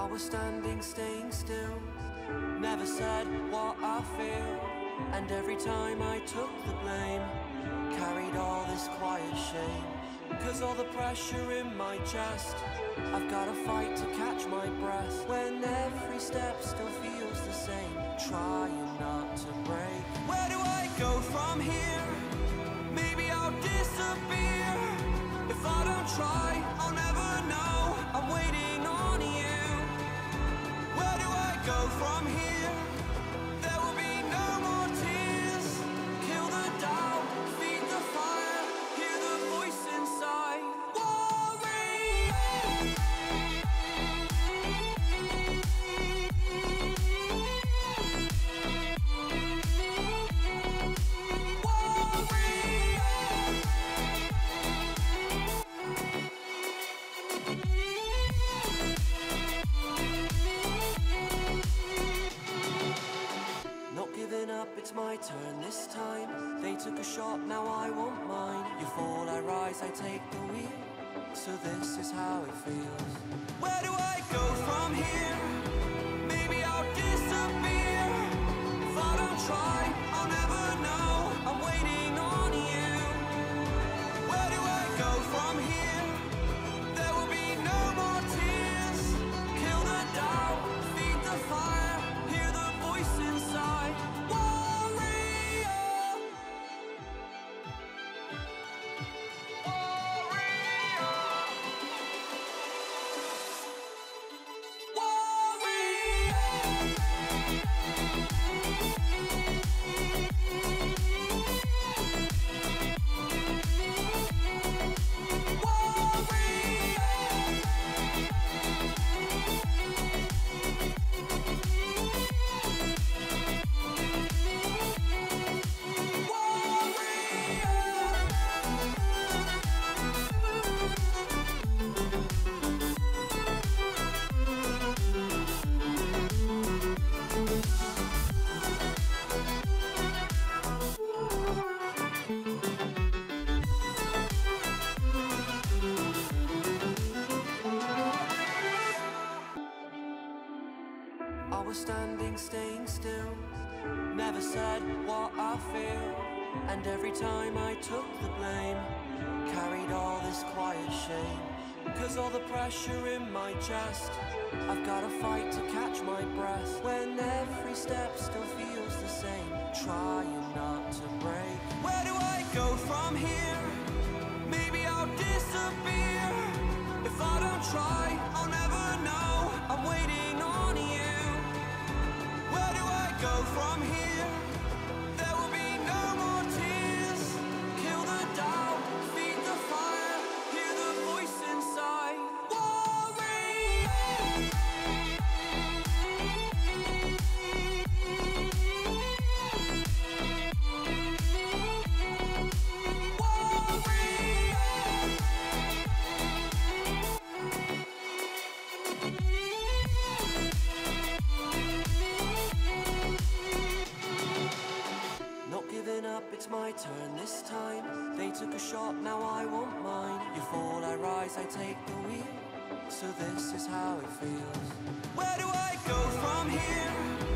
always standing, staying still. Never said what I feel, and every time I took the blame, carried all this quiet shame. Cause all the pressure in my chest, I've gotta fight to catch my breath. When every step still feels the same, trying not to break. Where do I go from here? Maybe I'll disappear. If I don't try, I'll never know. I'm waiting on you. Where do I go from here? There will be no more tears. Kill the doubt, feed the fire, hear the voice inside. It's my turn this time. They took a shot, now I want mine. You fall, I rise, I take the wheel. So this is how it feels. Where do I go from here? Maybe I'll disappear. If I don't try, I'll never know. I'm waiting on you. Where do I go from here? There will be no more tears. Kill the doubt, feed the fire, hear the voice inside. Standing, staying still. Never said what I feel, and every time I took the blame, carried all this quiet shame. Cause all the pressure in my chest, I've gotta fight to catch my breath. When every step still feels the same, trying not to break. Where do I go from here? Maybe I'll disappear. If I don't try, I'll never know. I'm waiting on you. Where do I go from here? There will be no more tears. Kill the doubt, feed the fire, hear the voice inside. It's my turn this time. They took a shot, now I want mine. You fall, I rise, I take the wheel. So this is how it feels. Where do I go from here?